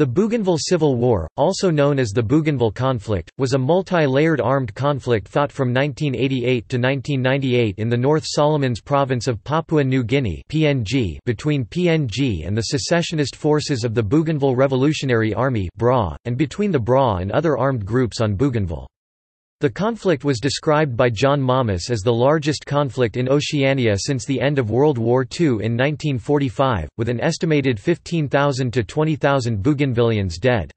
The Bougainville Civil War, also known as the Bougainville Conflict, was a multi-layered armed conflict fought from 1988 to 1998 in the North Solomons Province of Papua New Guinea (PNG) between PNG and the secessionist forces of the Bougainville Revolutionary Army (BRA), and between the BRA and other armed groups on Bougainville. The conflict was described by John Momis as the largest conflict in Oceania since the end of World War II in 1945, with an estimated 15,000 to 20,000 Bougainvillians dead.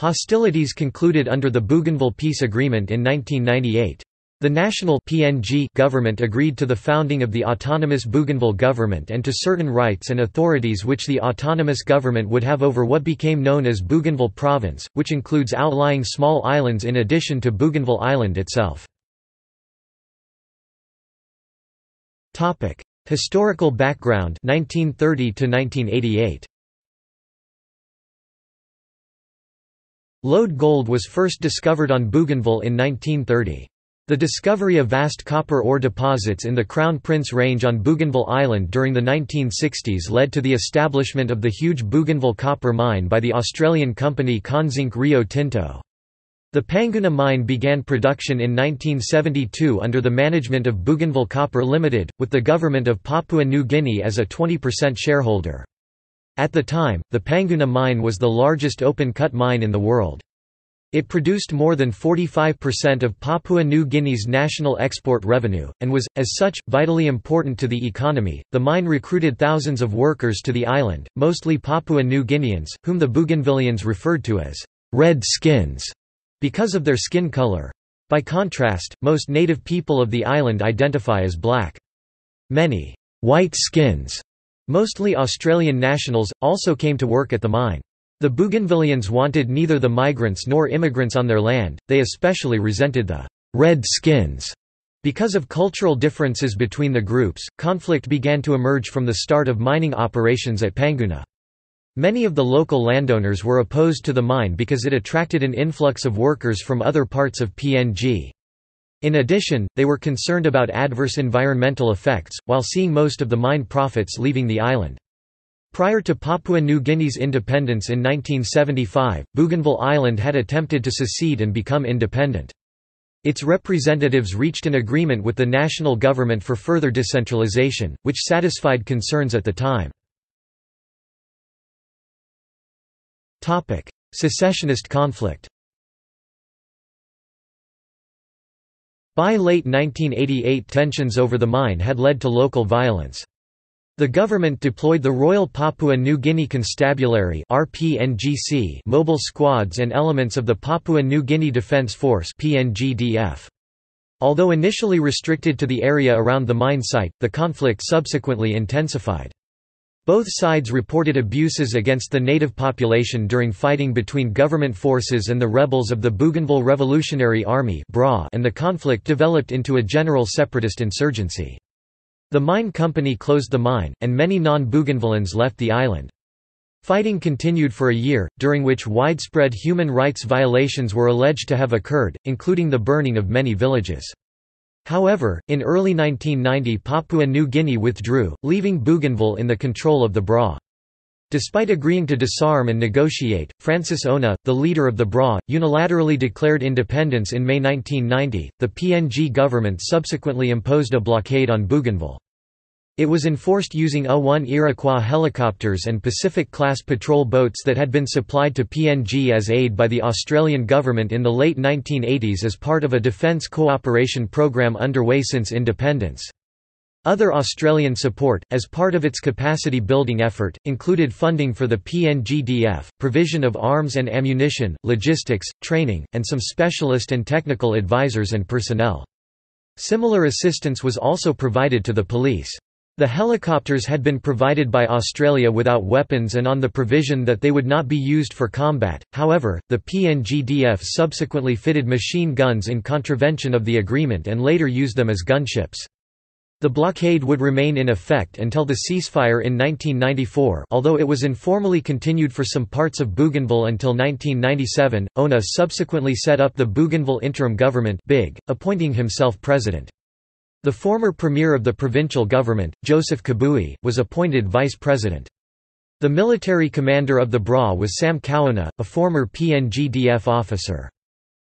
Hostilities concluded under the Bougainville Peace Agreement in 1998. The national (PNG) government agreed to the founding of the Autonomous Bougainville Government and to certain rights and authorities which the autonomous government would have over what became known as Bougainville Province, which includes outlying small islands in addition to Bougainville Island itself. Historical background 1930 to 1988. Lode gold was first discovered on Bougainville in 1930. The discovery of vast copper ore deposits in the Crown Prince Range on Bougainville Island during the 1960s led to the establishment of the huge Bougainville copper mine by the Australian company Conzinc Rio Tinto. The Panguna mine began production in 1972 under the management of Bougainville Copper Limited, with the government of Papua New Guinea as a 20% shareholder. At the time, the Panguna mine was the largest open-cut mine in the world. It produced more than 45% of Papua New Guinea's national export revenue, and was, as such, vitally important to the economy. The mine recruited thousands of workers to the island, mostly Papua New Guineans, whom the Bougainvillians referred to as red skins because of their skin color. By contrast, most native people of the island identify as black. Many white skins, mostly Australian nationals, also came to work at the mine. The Bougainvillians wanted neither the migrants nor immigrants on their land. They especially resented the red skins because of cultural differences between the groups. Conflict began to emerge from the start of mining operations at Panguna. Many of the local landowners were opposed to the mine because it attracted an influx of workers from other parts of PNG. In addition, they were concerned about adverse environmental effects, while seeing most of the mine profits leaving the island. Prior to Papua New Guinea's independence in 1975, Bougainville Island had attempted to secede and become independent. Its representatives reached an agreement with the national government for further decentralization, which satisfied concerns at the time. Secessionist conflict. By late 1988, tensions over the mine had led to local violence. The government deployed the Royal Papua New Guinea Constabulary (RPNGC) mobile squads and elements of the Papua New Guinea Defence Force (PNGDF). Although initially restricted to the area around the mine site, the conflict subsequently intensified. Both sides reported abuses against the native population during fighting between government forces and the rebels of the Bougainville Revolutionary Army (BRA), and the conflict developed into a general separatist insurgency. The mine company closed the mine, and many non-Bougainvillians left the island. Fighting continued for a year, during which widespread human rights violations were alleged to have occurred, including the burning of many villages. However, in early 1990 Papua New Guinea withdrew, leaving Bougainville in the control of the BRA. Despite agreeing to disarm and negotiate, Francis Ona, the leader of the BRA, unilaterally declared independence in May 1990. The PNG government subsequently imposed a blockade on Bougainville. It was enforced using A-1 Iroquois helicopters and Pacific-class patrol boats that had been supplied to PNG as aid by the Australian government in the late 1980s as part of a defence cooperation program underway since independence. Other Australian support, as part of its capacity-building effort, included funding for the PNGDF, provision of arms and ammunition, logistics, training, and some specialist and technical advisors and personnel. Similar assistance was also provided to the police. The helicopters had been provided by Australia without weapons and on the provision that they would not be used for combat. However, the PNGDF subsequently fitted machine guns in contravention of the agreement and later used them as gunships. The blockade would remain in effect until the ceasefire in 1994, although it was informally continued for some parts of Bougainville until 1997. Ona subsequently set up the Bougainville Interim Government (BIG), appointing himself president. The former premier of the provincial government, Joseph Kabui, was appointed vice president. The military commander of the BRA was Sam Kauna, a former PNGDF officer.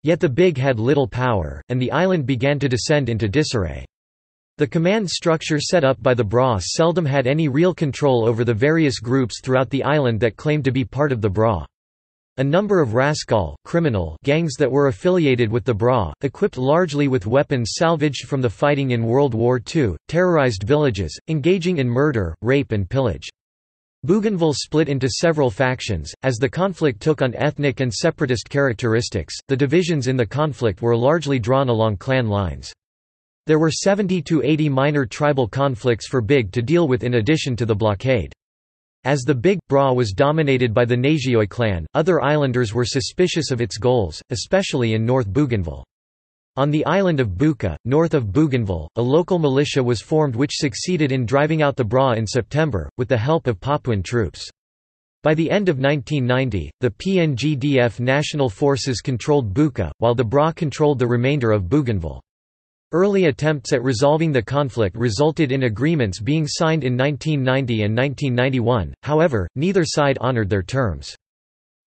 Yet the BIG had little power, and the island began to descend into disarray. The command structure set up by the BRA seldom had any real control over the various groups throughout the island that claimed to be part of the BRA. A number of rascal, criminal gangs that were affiliated with the BRA, equipped largely with weapons salvaged from the fighting in World War II, terrorized villages, engaging in murder, rape and pillage. Bougainville split into several factions. As the conflict took on ethnic and separatist characteristics, the divisions in the conflict were largely drawn along clan lines. There were 70 to 80 minor tribal conflicts for BIG to deal with in addition to the blockade. As the Big BRA was dominated by the Nagioi clan, other islanders were suspicious of its goals, especially in North Bougainville. On the island of Buka, north of Bougainville, a local militia was formed which succeeded in driving out the BRA in September, with the help of Papuan troops. By the end of 1990, the PNGDF National Forces controlled Buka, while the BRA controlled the remainder of Bougainville. Early attempts at resolving the conflict resulted in agreements being signed in 1990 and 1991, however, neither side honored their terms.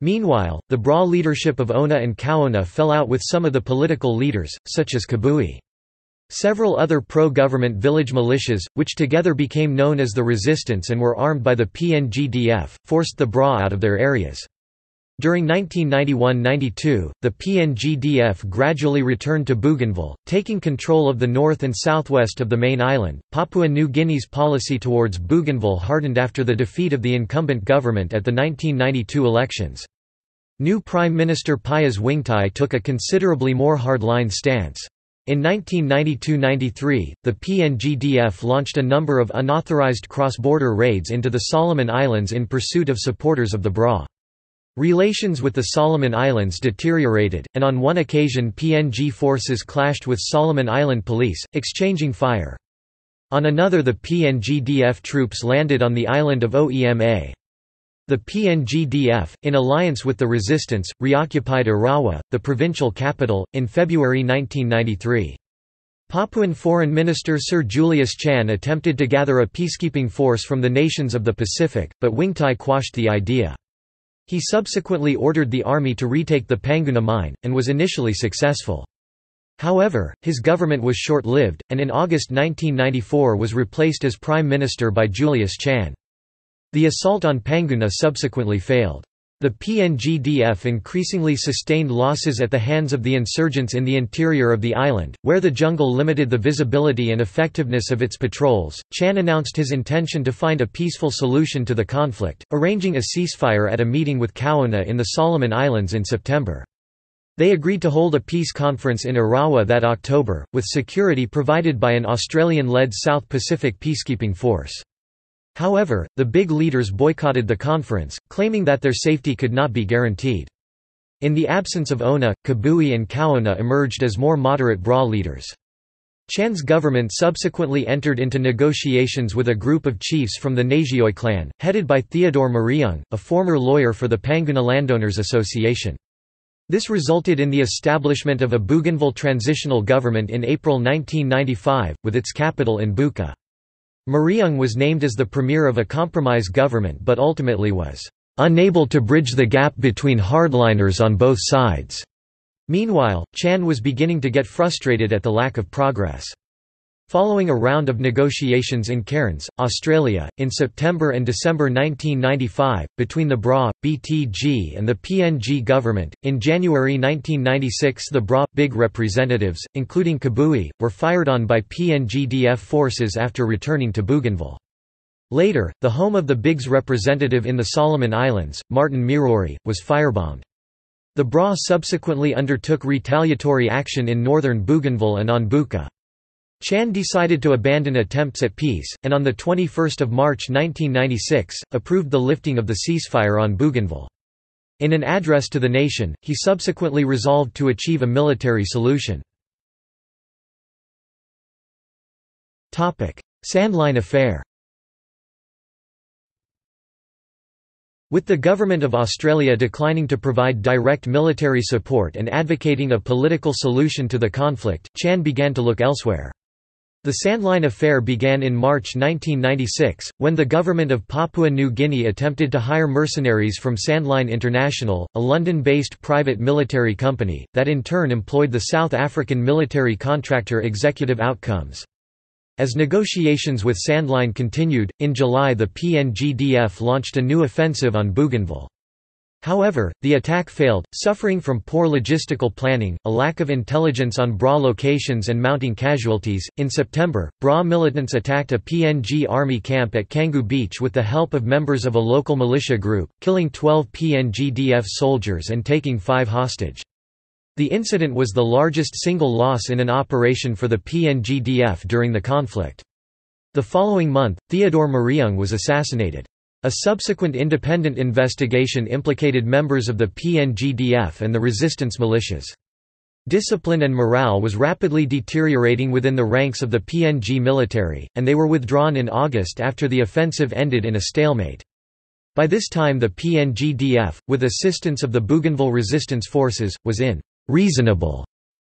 Meanwhile, the BRA leadership of Ona and Kauna fell out with some of the political leaders, such as Kabui. Several other pro-government village militias, which together became known as the Resistance and were armed by the PNGDF, forced the BRA out of their areas. During 1991–92, the PNGDF gradually returned to Bougainville, taking control of the north and southwest of the main island. Papua New Guinea's policy towards Bougainville hardened after the defeat of the incumbent government at the 1992 elections. New Prime Minister Pias Wingtai took a considerably more hard-line stance. In 1992–93, the PNGDF launched a number of unauthorized cross-border raids into the Solomon Islands in pursuit of supporters of the BRA. Relations with the Solomon Islands deteriorated, and on one occasion PNG forces clashed with Solomon Island police, exchanging fire. On another, the PNGDF troops landed on the island of Oema. The PNGDF, in alliance with the resistance, reoccupied Arawa, the provincial capital, in February 1993. Papuan Foreign Minister Sir Julius Chan attempted to gather a peacekeeping force from the nations of the Pacific, but Wingtai quashed the idea. He subsequently ordered the army to retake the Panguna mine, and was initially successful. However, his government was short-lived, and in August 1994 was replaced as Prime Minister by Julius Chan. The assault on Panguna subsequently failed. The PNGDF increasingly sustained losses at the hands of the insurgents in the interior of the island, where the jungle limited the visibility and effectiveness of its patrols. Chan announced his intention to find a peaceful solution to the conflict, arranging a ceasefire at a meeting with Kauna in the Solomon Islands in September. They agreed to hold a peace conference in Arawa that October, with security provided by an Australian-led South Pacific peacekeeping force. However, the BIG leaders boycotted the conference, claiming that their safety could not be guaranteed. In the absence of Ona, Kabui and Kauna emerged as more moderate BRA leaders. Chan's government subsequently entered into negotiations with a group of chiefs from the Nagioi clan, headed by Theodore Miriung, a former lawyer for the Panguna Landowners Association. This resulted in the establishment of a Bougainville transitional government in April 1995, with its capital in Buka. Miriung was named as the premier of a compromise government but ultimately was unable to bridge the gap between hardliners on both sides. Meanwhile, Chan was beginning to get frustrated at the lack of progress. Following a round of negotiations in Cairns, Australia, in September and December 1995, between the BRA, BTG and the PNG government, in January 1996 the BRA BIG representatives, including Kabui, were fired on by PNGDF forces after returning to Bougainville. Later, the home of the BIG's representative in the Solomon Islands, Martin Miriori, was firebombed. The BRA subsequently undertook retaliatory action in northern Bougainville and on Buka. Chan decided to abandon attempts at peace, and on 21 March 1996, approved the lifting of the ceasefire on Bougainville. In an address to the nation, he subsequently resolved to achieve a military solution. Sandline affair. With the Government of Australia declining to provide direct military support and advocating a political solution to the conflict, Chan began to look elsewhere. The Sandline affair began in March 1996, when the government of Papua New Guinea attempted to hire mercenaries from Sandline International, a London-based private military company, that in turn employed the South African military contractor Executive Outcomes. As negotiations with Sandline continued, in July the PNGDF launched a new offensive on Bougainville. However, the attack failed, suffering from poor logistical planning, a lack of intelligence on BRA locations, and mounting casualties. In September, BRA militants attacked a PNG army camp at Kangu Beach with the help of members of a local militia group, killing 12 PNGDF soldiers and taking 5 hostage. The incident was the largest single loss in an operation for the PNGDF during the conflict. The following month, Theodore Miriung was assassinated. A subsequent independent investigation implicated members of the PNGDF and the resistance militias. Discipline and morale was rapidly deteriorating within the ranks of the PNG military, and they were withdrawn in August after the offensive ended in a stalemate. By this time the PNGDF, with assistance of the Bougainville resistance forces, was in reasonable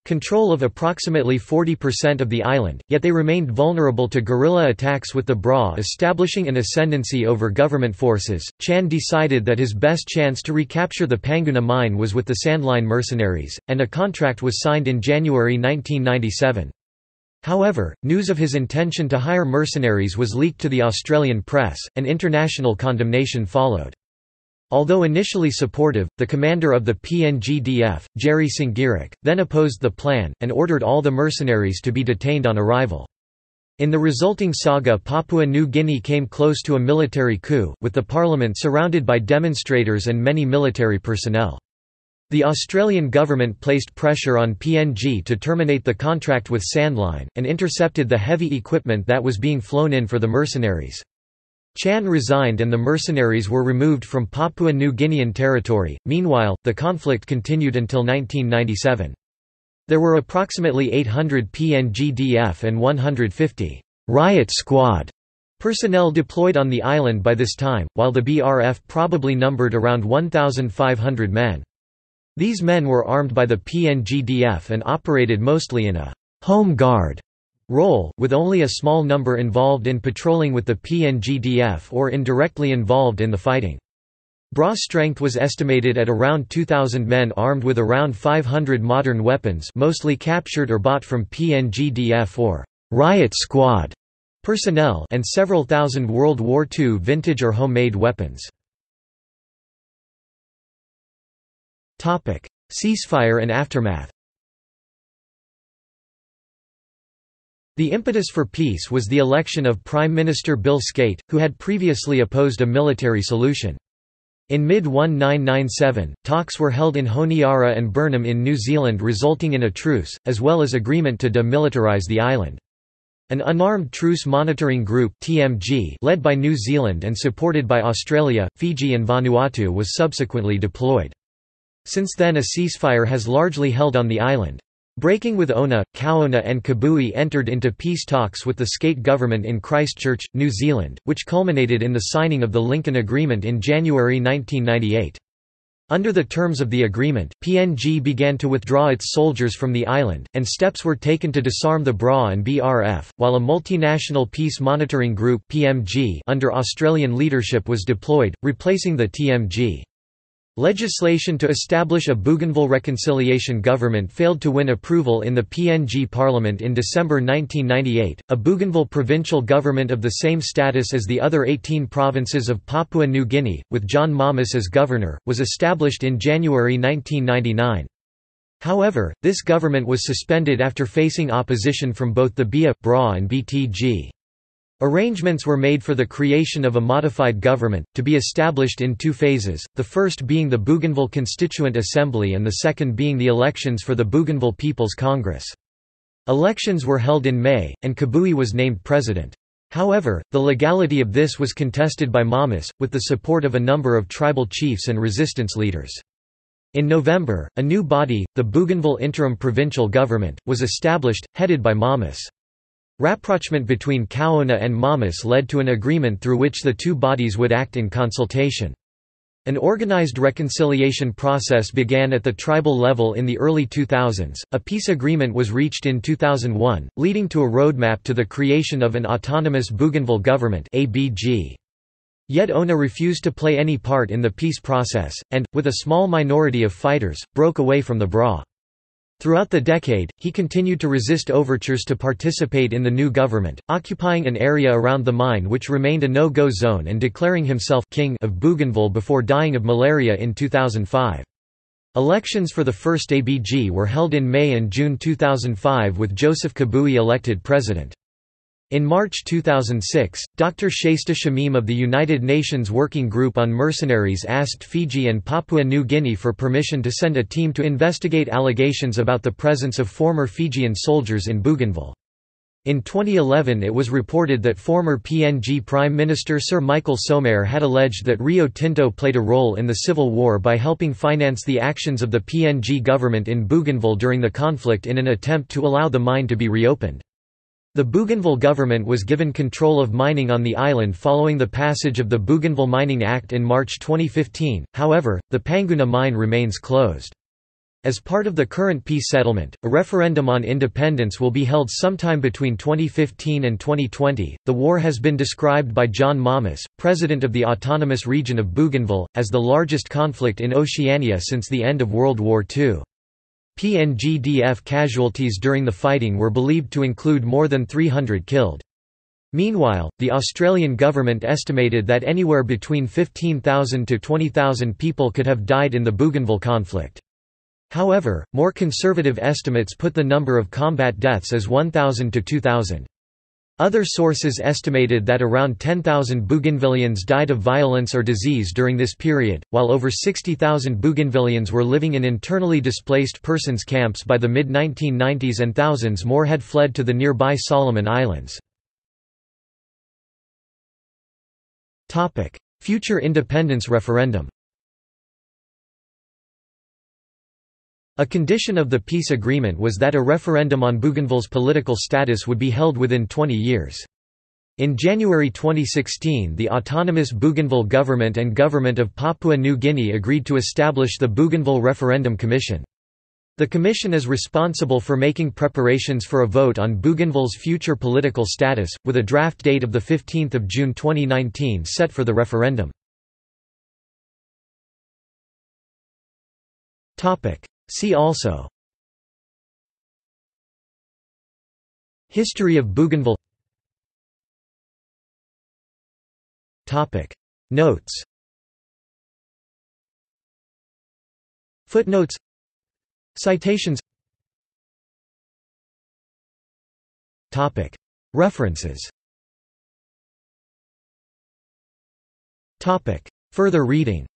control of approximately 40% of the island, yet they remained vulnerable to guerrilla attacks with the BRA establishing an ascendancy over government forces. Chan decided that his best chance to recapture the Panguna mine was with the Sandline mercenaries, and a contract was signed in January 1997. However, news of his intention to hire mercenaries was leaked to the Australian press, and international condemnation followed. Although initially supportive, the commander of the PNGDF, Jerry Singirok, then opposed the plan, and ordered all the mercenaries to be detained on arrival. In the resulting saga, Papua New Guinea came close to a military coup, with the parliament surrounded by demonstrators and many military personnel. The Australian government placed pressure on PNG to terminate the contract with Sandline, and intercepted the heavy equipment that was being flown in for the mercenaries. Chan resigned and the mercenaries were removed from Papua New Guinean territory. Meanwhile, the conflict continued until 1997. There were approximately 800 PNGDF and 150 riot squad personnel deployed on the island by this time, while the BRF probably numbered around 1,500 men. These men were armed by the PNGDF and operated mostly in a home guard role, with only a small number involved in patrolling with the PNGDF or indirectly involved in the fighting. BRA strength was estimated at around 2,000 men armed with around 500 modern weapons, mostly captured or bought from PNGDF or riot squad personnel, and several thousand World War II vintage or homemade weapons. Ceasefire and aftermath. The impetus for peace was the election of Prime Minister Bill Skate, who had previously opposed a military solution. In mid-1997, talks were held in Honiara and Burnham in New Zealand, resulting in a truce, as well as agreement to demilitarize the island. An Unarmed Truce Monitoring Group (TMG) led by New Zealand and supported by Australia, Fiji and Vanuatu was subsequently deployed. Since then a ceasefire has largely held on the island. Breaking with Ona, Kauna and Kabui entered into peace talks with the Skate government in Christchurch, New Zealand, which culminated in the signing of the Lincoln Agreement in January 1998. Under the terms of the agreement, PNG began to withdraw its soldiers from the island, and steps were taken to disarm the BRA and BRF, while a Multinational Peace Monitoring Group (PMG) under Australian leadership was deployed, replacing the TMG. Legislation to establish a Bougainville reconciliation government failed to win approval in the PNG Parliament in December 1998. A Bougainville provincial government of the same status as the other 18 provinces of Papua New Guinea, with John Momis as governor, was established in January 1999. However, this government was suspended after facing opposition from both the BIA, BRA, and BTG. Arrangements were made for the creation of a modified government, to be established in 2 phases, the first being the Bougainville Constituent Assembly and the second being the elections for the Bougainville People's Congress. Elections were held in May, and Kabui was named president. However, the legality of this was contested by Momis, with the support of a number of tribal chiefs and resistance leaders. In November, a new body, the Bougainville Interim Provincial Government, was established, headed by Momis. Rapprochement between Kauna and Momis led to an agreement through which the two bodies would act in consultation. An organized reconciliation process began at the tribal level in the early 2000s. A peace agreement was reached in 2001, leading to a roadmap to the creation of an Autonomous Bougainville Government (ABG). Yet Ona refused to play any part in the peace process, and, with a small minority of fighters, broke away from the BRA. Throughout the decade, he continued to resist overtures to participate in the new government, occupying an area around the mine which remained a no-go zone and declaring himself «King» of Bougainville before dying of malaria in 2005. Elections for the first ABG were held in May and June 2005 with Joseph Kabui elected president. In March 2006, Dr. Shaista Shamim of the United Nations Working Group on Mercenaries asked Fiji and Papua New Guinea for permission to send a team to investigate allegations about the presence of former Fijian soldiers in Bougainville. In 2011 it was reported that former PNG Prime Minister Sir Michael Somare had alleged that Rio Tinto played a role in the civil war by helping finance the actions of the PNG government in Bougainville during the conflict in an attempt to allow the mine to be reopened. The Bougainville government was given control of mining on the island following the passage of the Bougainville Mining Act in March 2015, however, the Panguna mine remains closed. As part of the current peace settlement, a referendum on independence will be held sometime between 2015 and 2020. The war has been described by John Momis, president of the Autonomous Region of Bougainville, as the largest conflict in Oceania since the end of World War II. PNGDF casualties during the fighting were believed to include more than 300 killed. Meanwhile, the Australian government estimated that anywhere between 15,000 to 20,000 people could have died in the Bougainville conflict. However, more conservative estimates put the number of combat deaths as 1,000 to 2,000. Other sources estimated that around 10,000 Bougainvillians died of violence or disease during this period, while over 60,000 Bougainvillians were living in internally displaced persons camps by the mid-1990s and thousands more had fled to the nearby Solomon Islands. Future independence referendum. A condition of the peace agreement was that a referendum on Bougainville's political status would be held within 20 years. In January 2016, the Autonomous Bougainville Government and Government of Papua New Guinea agreed to establish the Bougainville Referendum Commission. The commission is responsible for making preparations for a vote on Bougainville's future political status, with a draft date of 15 June 2019 set for the referendum. See also: History of Bougainville. Notes. Footnotes. Citations. References. Further reading.